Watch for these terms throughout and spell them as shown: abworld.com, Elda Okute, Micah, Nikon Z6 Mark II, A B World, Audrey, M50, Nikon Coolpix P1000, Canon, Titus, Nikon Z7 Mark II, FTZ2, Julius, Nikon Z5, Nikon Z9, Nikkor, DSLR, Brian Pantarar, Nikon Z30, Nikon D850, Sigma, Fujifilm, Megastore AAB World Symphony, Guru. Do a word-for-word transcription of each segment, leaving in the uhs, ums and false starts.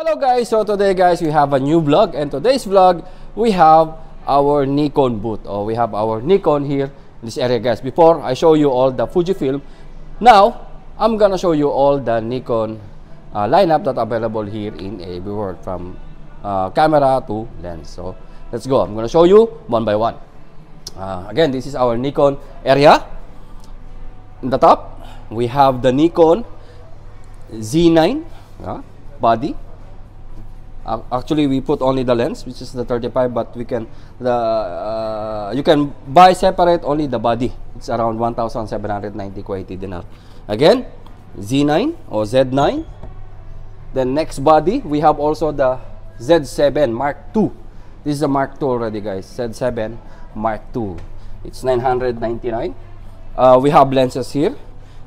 Hello guys, so today guys we have a new vlog, and today's vlog we have our Nikon booth, or oh, we have our Nikon here in this area guys. Before I show you all the Fujifilm, now I'm gonna show you all the Nikon uh, lineup that available here in A A B World, from uh, camera to lens. So let's go, I'm gonna show you one by one. Uh, again, this is our Nikon area. In the top we have the Nikon Z nine uh, body. Actually, we put only the lens, which is the thirty-five, but we can the uh, you can buy separate only the body. It's around one thousand seven hundred ninety Kuwaiti dinar. Again, Z nine or Z nine. Then next body, we have also the Z seven Mark two. This is a Mark two already, guys. Z seven Mark two. It's nine hundred ninety-nine. Uh, we have lenses here,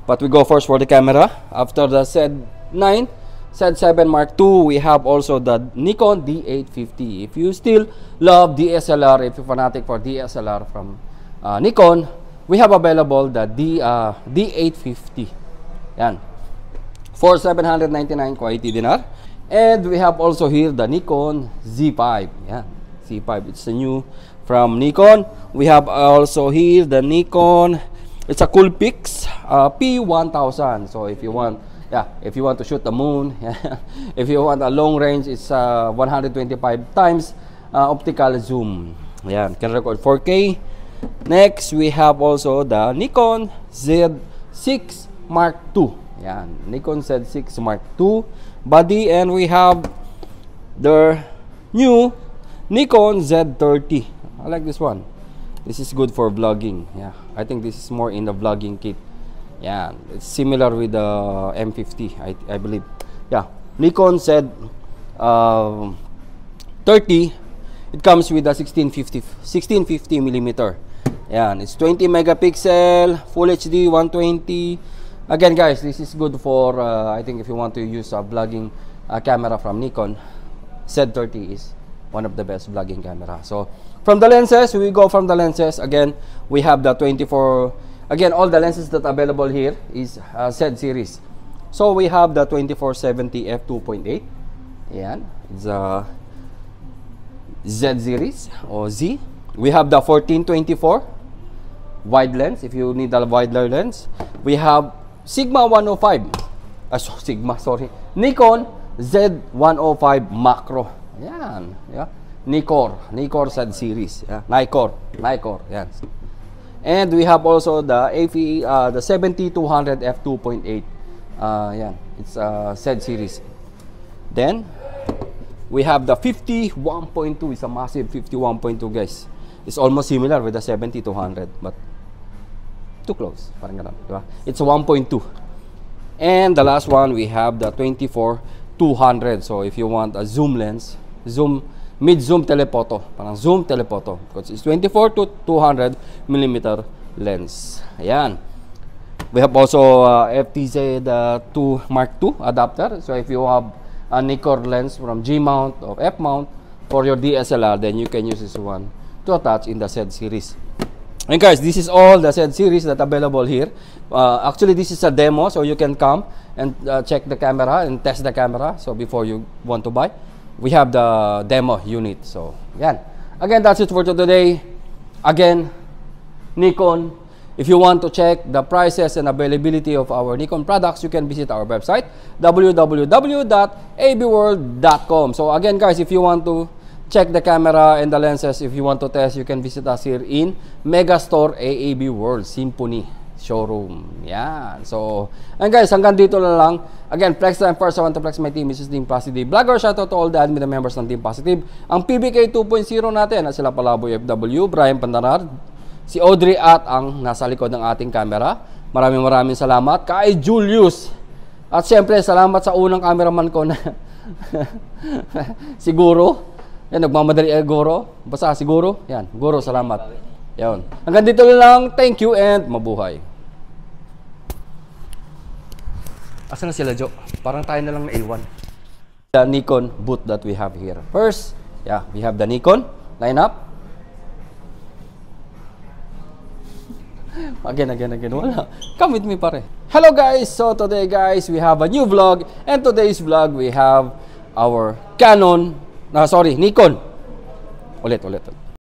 but we go first for the camera. After the Z nine. Z seven Mark two, we have also the Nikon D eight fifty. If you still love D S L R, if you're fanatic for D S L R from uh, Nikon, we have available the D, uh, D eight fifty. Yan. For seven hundred ninety-nine Kuwaiti dinar. And we have also here the Nikon Z five. Yan. Z five, it's the new from Nikon. We have also here the Nikon, it's a Coolpix uh, P one thousand. So if you want, yeah, if you want to shoot the moon, if you want a long range, it's uh, one hundred twenty-five times uh, optical zoom. Yeah, can record four K. Next, we have also the Nikon Z six Mark two. Yeah, Nikon Z six Mark two body, and we have the new Nikon Z thirty. I like this one. This is good for vlogging. Yeah, I think this is more in the vlogging kit. Yeah, it's similar with the uh, M fifty, I, I believe. Yeah, Nikon said uh, thirty. It comes with a sixteen fifty millimeter. Yeah, and it's twenty megapixel, full H D, one twenty. Again, guys, this is good for uh, I think if you want to use a vlogging uh, camera from Nikon, Z thirty is one of the best vlogging camera. So from the lenses, we go from the lenses again. We have the twenty-four. Again, all the lenses that available here is uh, Z series. So we have the twenty-four seventy f two point eight. Ayan, it's a Z series or Z. We have the fourteen twenty-four wide lens if you need a wider lens. We have Sigma one oh five. Uh, so Sigma, sorry. Nikon Z one oh five macro. Ayan, yeah. Nikkor, Nikkor Z series. Yeah. Nikkor, Nikkor. Ayan. And we have also the A F E, uh, the seventy two hundred f two point eight. Uh, yeah, it's a uh, Z series. Then we have the fifty one point two. It's a massive fifty one point two, guys. It's almost similar with the seventy two hundred, but too close. Parang ganun, di ba? It's one point two. And the last one, we have the twenty-four two hundred. So if you want a zoom lens, zoom. Mid-zoom telephoto, parang zoom telephoto, because it's twenty-four to two hundred millimeter lens. Ayan. We have also uh, F T Z two Mark two adapter. So if you have a Nikkor lens from G-mount or F-mount for your D S L R, then you can use this one to attach in the Z series. And guys, this is all the Z series that available here. Uh, actually, this is a demo, so you can come and uh, check the camera and test the camera. So before you want to buy, we have the demo unit. So yeah, again, that's it for today. Again, Nikon. If you want to check the prices and availability of our Nikon products, you can visit our website, w w w dot a b world dot com. So again, guys, if you want to check the camera and the lenses, if you want to test, you can visit us here in Megastore A A B World Symphony showroom. Yeah. So, and guys, hanggang dito na lang. Again, flex time first. I want to flex my team. This is Team Positive Vlogger. Shout out to all the admin members ng Team Positive. Ang P B K two point oh natin, at sila Palaboy F W, Brian Pantarar, si Audrey at ang nasa likod ng ating camera. Maraming maraming salamat kay Julius. At siyempre, salamat sa unang cameraman ko na si Guru. Yan, nagmamadali eh, Guru. Basta si Guru. Yan, Guru, salamat. Yan. Hanggang dito lang. Thank you and mabuhay. Asan na sila, Jo? Parang tayo na lang na iwan. The Nikon booth that we have here. First, yeah, we have the Nikon lineup. Again, again, again. Wala. Come with me, pare. Hello, guys. So, today, guys, we have a new vlog. And today's vlog, we have our Canon, uh, sorry, Nikon. Ulit, ulit.